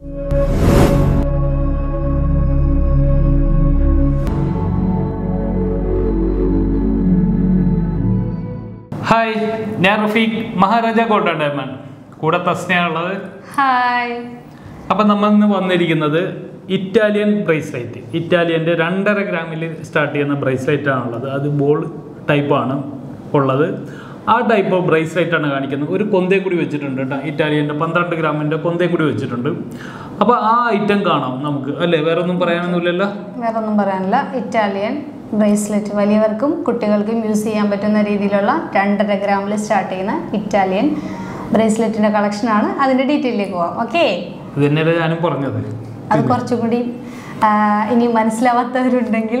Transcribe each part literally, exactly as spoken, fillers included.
Hi, Narufik Maharaja Gold Diamond. Kuda tasneyalade. Hi. Appa nammal vandirikkunnathu Italian bracelet. Italian de two gram il start cheyyana bracelet aanullathu. Adu ball type aanu ullathu. Aa type of bracelet aanu kaanikkunnu. Oru konde kudi vechittundu ṭa. Italian de twelve gram inde konde kudi vechittundu. Appa aa item kaanam namukku alle vera onnum parayanonnilla. Vera onnum parayanilla. Italian bracelet valiyavarkkum kuttikalkkum use cheyan pattuna reethilulla two gram il start cheyyana Italian bracelet inde collection aanu. Adinte detail ilekku va. Okay. ഇതെന്നല്ലേ ഞാനും പറഞ്ഞത് അത് കുറച്ചുകൂടി ഇനി മനസ്സിലാവാത്തവരുണ്ടെങ്കിൽ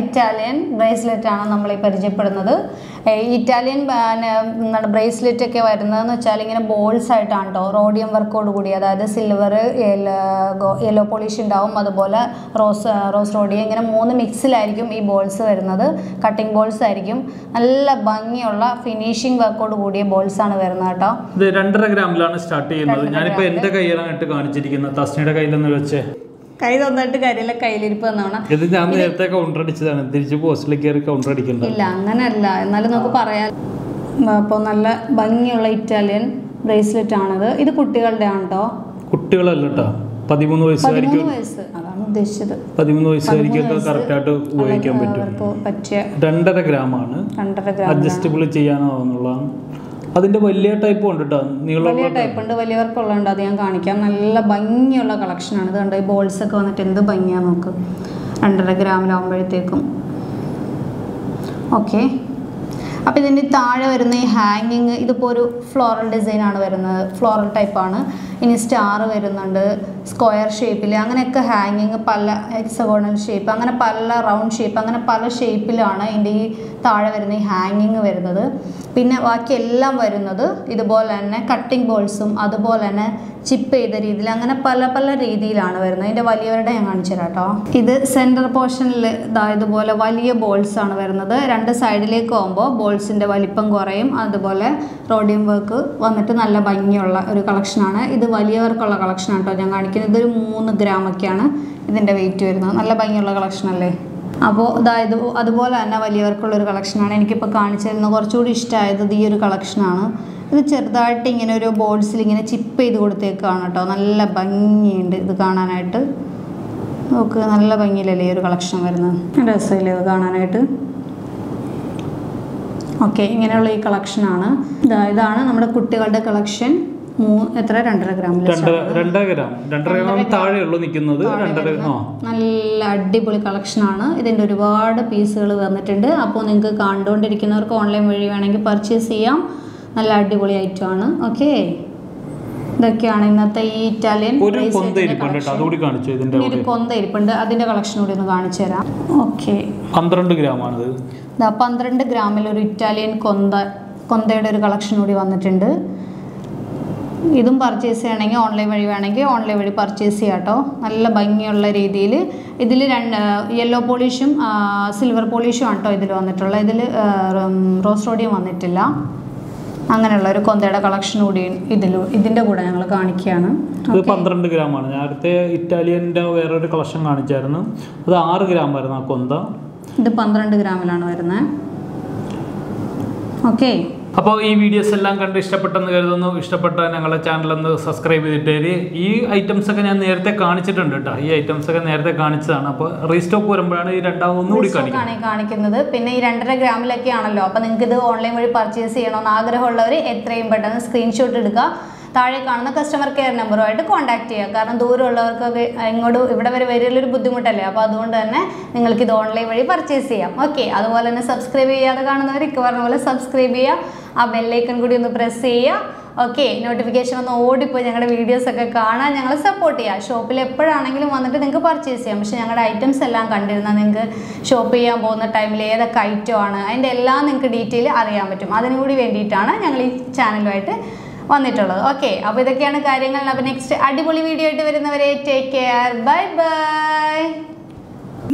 Italian bracelet ആണ് നമ്മൾ പരിചയപ്പെടുന്നത് Italian bracelet ഒക്കെ വരുന്നതെന്ന് വെച്ചാൽ ഇങ്ങനെ ബോൾസ് ആയിട്ടാണ് ട്ടോ റോഡിയം വർക്കോട് കൂടി അതായത് സിൽവർ യെല്ലോ പോളിഷ് ഉണ്ടാവും അതുപോലെ റോസ് റോസ് റോഡിയം ഇങ്ങനെ മൂന്ന് മിക്സിലായിരിക്കും ഈ ബോൾസ് വരുന്നത് കട്ടിംഗ് ബോൾസ് ആയിരിക്കും നല്ല ഭംഗിയുള്ള ഫിനിഷിംഗ് വർക്കോട് കൂടിയ ബോൾസ് ആണ് വരുന്നത് ട്ടോ ഇത് two gram ലാണ് സ്റ്റാർട്ട് ചെയ്യുന്നത് ഞാൻ ഇപ്പോൾ എൻ്റെ കയ്യിലാണ് ഇട്ട് കാണിച്ചിരിക്കുന്നത് തസ്നിയുടെ കയ്യിലെന്ന് വെച്ചേ കൈ തന്നിട്ട് കാര്യമില്ല കയ്യിലിരിപ്പ് തന്നോണം ഇത് ഞാൻ നേരത്തെ കൗണ്ടർ അടിച്ചതാണ് തിരിച്ച് പോസ്റ്റിലേക്ക് കയറി കൗണ്ടർ അടിക്കണ്ട ഇല്ല അങ്ങനല്ല എന്നാലും നമുക്ക് പറയാം അപ്പോൾ നല്ല ഭംഗിയുള്ള ഇറ്റാലിയൻ ബ്രേസ്ലെറ്റ് ആണത് ഇത് കുട്ടികളുടെ ആണ് ട്ടോ കുട്ടികളല്ല ട്ടോ പതിമൂന്ന് വയസ്സായിരിക്കും പതിമൂന്ന് വയസ്സ് അതാണ് ഉദ്ദേശിച്ചത് പതിമൂന്ന് വയസ്സായിരിക്കും കറക്റ്റ് ആയിട്ട് ഉപയോഗിക്കാൻ പറ്റും പറ്റിയ two gram ആണ് two gram അഡ്ജസ്റ്റബിൾ ചെയ്യാനാവുന്നുള്ളതാണ് അതിന്റെ വലിയ ടൈപ്പ് ഉണ്ട് ട്ടോ നീളമുള്ള ടൈപ്പ് ഉണ്ട് വലിയവർക്കുള്ള ഉണ്ട് അത് ഞാൻ കാണിക്കാം നല്ല ഭംഗിയുള്ള കളക്ഷൻ ആണ് കണ്ടോ ഈ ബോൾസ് ഒക്കെ വന്നിട്ട് എന്ത് ഭംഗിയാ നോക്ക് two gram ആവുമ്പോഴത്തേക്കും ഓക്കേ അപ്പോൾ ഇതിന്റെ താഴെ വരുന്ന ഈ ഹാങ്ങിങ് ഇതിപ്പോ ഒരു ഫ്ലോറൽ ഡിസൈൻ ആണ് വരുന്നത് ഫ്ലോറൽ ടൈപ്പ് ആണ് ഇനി സ്റ്റാർ വരുന്നുണ്ട് സ്ക്വയർ ഷേപ്പിൽ അങ്ങനെയൊക്കെ ഹാങ്ങിങ് പല ഹെക്സഗോണൽ ഷേപ്പ് അങ്ങനെ പല റൗണ്ട് ഷേപ്പ് അങ്ങനെ പല ഷേപ്പിലാണ് ഇതിന്റെ ഈ താഴെ വരുന്ന ഈ ഹാങ്ങിങ് വരുന്നത് പിന്നെ ബാക്കി എല്ലാം വരുന്നത് ഇതുപോലെ തന്നെ കട്ടിംഗ് ബോൾസും അതുപോലെ തന്നെ ചിപ്പ് ചെയ്ത രീതിയിൽ അങ്ങനെ പല പല രീതിയിലാണ് വരുന്നത് ഇതിന്റെ വലിയവരുടെ ഞാൻ കാണിച്ചു തരാം ട്ടോ ഇത് സെന്റർ പോർഷനിൽ ഇതുപോലെ വലിയ ബോൾസ് ആണ് വരുന്നത് രണ്ട് സൈഡിലേക്ക് ആവുമ്പോൾ ബോൾസിന്റെ വലിപ്പം കുറയും അതുപോലെ റോഡിയം വർക്ക് വന്നിട്ട് നല്ല ഭംഗിയുള്ള ഒരു കളക്ഷനാണ് ഇത് വലിയവർക്കുള്ള കളക്ഷനാണ് ട്ടോ ഞാൻ കാണിക്കുന്നത് ഇതൊരു മൂന്ന് gram ഒക്കെയാണ് ഇതിന്റെ വെയിറ്റ് വരുന്നത് നല്ല ഭംഗിയുള്ള കളക്ഷൻ അല്ലേ അപ്പോൾ അതായത് അതുപോലെ തന്നെ വലിയവർക്കുള്ളൊരു കളക്ഷനാണ് എനിക്കിപ്പോൾ കാണിച്ചു തരുന്ന കുറച്ചുകൂടി ഇഷ്ടമായത് ഈ ഒരു കളക്ഷനാണ് ഇത് ചെറുതായിട്ട് ഇങ്ങനെ ഒരു ബോൾസിൽ ഇങ്ങനെ ചിപ്പ് ചെയ്ത് കൊടുത്തേക്കാണ് കേട്ടോ നല്ല ഭംഗിയുണ്ട് ഇത് കാണാനായിട്ട് നോക്ക് നല്ല ഭംഗിയിലല്ലേ ഈ ഒരു കളക്ഷൻ വരുന്നത് രസമില്ലേ ഇത് കാണാനായിട്ട് ഓക്കെ ഇങ്ങനെയുള്ള ഈ കളക്ഷനാണ് ഇതാണ് നമ്മുടെ കുട്ടികളുടെ കളക്ഷൻ എത്ര രണ്ടര ഗ്രാമിൽ നല്ല അടിപൊളി കളക്ഷനാണ് ഇതിൻ്റെ ഒരുപാട് പീസുകൾ വന്നിട്ടുണ്ട് അപ്പോൾ നിങ്ങൾക്ക് കണ്ടുകൊണ്ടിരിക്കുന്നവർക്ക് ഓൺലൈൻ വഴി വേണമെങ്കിൽ പർച്ചേസ് ചെയ്യാം നല്ല അടിപൊളി ഐറ്റം ആണ് ഓക്കെ ഇതൊക്കെയാണ് ഇന്നത്തെ ഈ ഇറ്റാലിയൻ ഒരു കൊന്ത ഇരിപ്പുണ്ട് അതിൻ്റെ കളക്ഷൻ കൂടി ഒന്ന് കാണിച്ചു തരാം ഓക്കെ പന്ത്രണ്ട് ഗ്രാമിൽ ഒരു ഇറ്റാലിയൻ കൊന്ത കൊന്തയുടെ ഒരു കളക്ഷൻ കൂടി വന്നിട്ടുണ്ട് ഇതും പർച്ചേസ് ചെയ്യണമെങ്കിൽ ഓൺലൈൻ വഴി വേണമെങ്കിൽ ഓൺലൈൻ വഴി പർച്ചേസ് ചെയ്യാം കേട്ടോ നല്ല ഭംഗിയുള്ള രീതിയിൽ ഇതിൽ രണ്ട് യെല്ലോ പോളിഷും സിൽവർ പോളിഷും ആണ് കേട്ടോ ഇതിൽ വന്നിട്ടുള്ളത് ഇതിൽ റോസ് റോഡിയം വന്നിട്ടില്ല അങ്ങനെയുള്ള ഒരു കൊന്തയുടെ കളക്ഷൻ കൂടി ഇതിൽ ഇതിൻ്റെ കൂടെ ഞങ്ങൾ കാണിക്കുകയാണ് ഇത് പന്ത്രണ്ട് ഗ്രാമാണ് നേരത്തെ ഇറ്റാലിയൻ്റെ വേറൊരു കളക്ഷൻ കാണിച്ചായിരുന്നു അത് ആറ് ഗ്രാം വരുന്ന ആ കൊന്ത ഇത് പന്ത്രണ്ട് ഗ്രാമിലാണ് വരുന്നത് ഓക്കെ അപ്പോൾ ഈ വീഡിയോസ് എല്ലാം കണ്ട് ഇഷ്ടപ്പെട്ടെന്ന് കരുതുന്നു ഇഷ്ടപ്പെട്ടാൽ ഞങ്ങളുടെ ചാനലൊന്ന് സബ്സ്ക്രൈബ് ചെയ്തിട്ടേര് ഈ ഐറ്റംസ് ഒക്കെ ഞാൻ നേരത്തെ കാണിച്ചിട്ടുണ്ട് കേട്ടോ ഈ ഐറ്റംസ് ഒക്കെ നേരത്തെ കാണിച്ചതാണ് അപ്പോൾ റീസ്റ്റോക്ക് വരുമ്പോഴാണ് ഈ രണ്ടാമത് ഒന്നുകൂടി കാണിക്കുന്നത് പിന്നെ ഈ രണ്ടര ഗ്രാമിലൊക്കെ ആണല്ലോ അപ്പോൾ നിങ്ങൾക്ക് ഇത് ഓൺലൈൻ വഴി പർച്ചേസ് ചെയ്യണമെന്ന് ആഗ്രഹമുള്ളവർ എത്രയും പെട്ടെന്ന് സ്ക്രീൻഷോട്ട് എടുക്കുക താഴെ കാണുന്ന കസ്റ്റമർ കെയർ നമ്പറുമായിട്ട് കോൺടാക്ട് ചെയ്യുക കാരണം ദൂരമുള്ളവർക്കൊക്കെ ഇങ്ങോട്ട് ഇവിടെ വരെ വരികയുള്ളൊരു ബുദ്ധിമുട്ടല്ലേ അപ്പോൾ അതുകൊണ്ട് തന്നെ നിങ്ങൾക്ക് ഇത് ഓൺലൈൻ വഴി പർച്ചേസ് ചെയ്യാം ഓക്കെ അതുപോലെ തന്നെ സബ്സ്ക്രൈബ് ചെയ്യാതെ കാണുന്നവർ ഇക്ക് പറഞ്ഞ പോലെ സബ്സ്ക്രൈബ് ചെയ്യുക ആ ബെല്ലൈക്കൺ കൂടി ഒന്ന് പ്രസ് ചെയ്യുക Okay, notification on the O D P videos and support ya shop purchase items shop time layer kite and detail area channel. Okay, now we will see next video. Take care. Bye bye.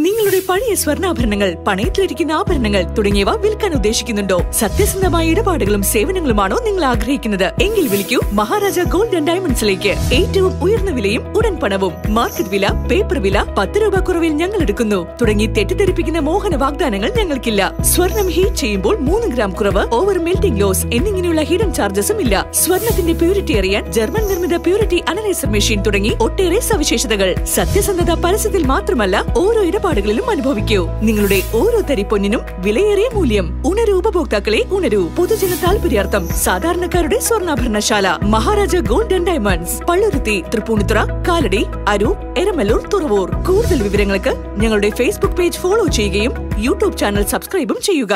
നിങ്ങളുടെ പഴയ സ്വർണ്ണാഭരണങ്ങൾ പണയത്തിൽ ഇരിക്കുന്ന ആഭരണങ്ങൾ തുടങ്ങിയവ വിൽക്കാൻ ഉദ്ദേശിക്കുന്നുണ്ടോ? സത്യസന്ധമായ ഇടപാടുകളും സേവനങ്ങളുമാണോ നിങ്ങൾ ആഗ്രഹിക്കുന്നത്? എങ്കിൽ വിളിക്കൂ മഹാരാജ ഗോൾഡ് ആൻഡ് ഡയമണ്ട്സിലേക്ക്. ഏറ്റവും ഉയർന്ന വിലയും ഉടൻ പണവും മാർക്കറ്റ് വില പേപ്പർ വില പത്ത് രൂപ കുറവിൽ ഞങ്ങൾ എടുക്കുന്നു. തുടങ്ങി തെറ്റിദ്ധരിപ്പിക്കുന്ന മോഹന വാഗ്ദാനങ്ങൾ ഞങ്ങൾക്കില്ല. സ്വർണം ഹീറ്റ് ചെയ്യുമ്പോൾ മൂന്ന് ഗ്രാം കുറവ് ഓവർ മെൽറ്റിംഗ് ലോസ് എന്നിങ്ങനെയുള്ള ഹിഡൻ ചാർജസും ഇല്ല. സ്വർണത്തിന്റെ പ്യൂരിറ്റി അറിയാൻ ജർമ്മൻ നിർമ്മിത പ്യൂരിറ്റി അനലൈസർ മെഷീൻ തുടങ്ങി ഒട്ടേറെ സവിശേഷതകൾ. സത്യസന്ധത പരസ്യത്തിൽ മാത്രമല്ല ഓരോ പാടുകളിലും അനുഭവിക്കൂ. നിങ്ങളുടെ ഓരോ തരിപ്പൊന്നിനും വിലയേറിയ മൂല്യം. ഉണരു ഉപഭോക്താക്കളെ ഉണരു. പൊതുജന താൽപര്യാർത്ഥം സാധാരണക്കാരുടെ സ്വർണ്ണാഭരണശാല Maharaja gold and diamonds, Palluruthy, Tripunithura, Kalady, Aroor, Eramalloor, Thuravoor. കൂടുതൽ വിവരങ്ങൾക്ക് ഞങ്ങളുടെ ഫേസ്ബുക്ക് പേജ് ഫോളോ ചെയ്യുകയും യൂട്യൂബ് ചാനൽ സബ്സ്ക്രൈബും ചെയ്യുക.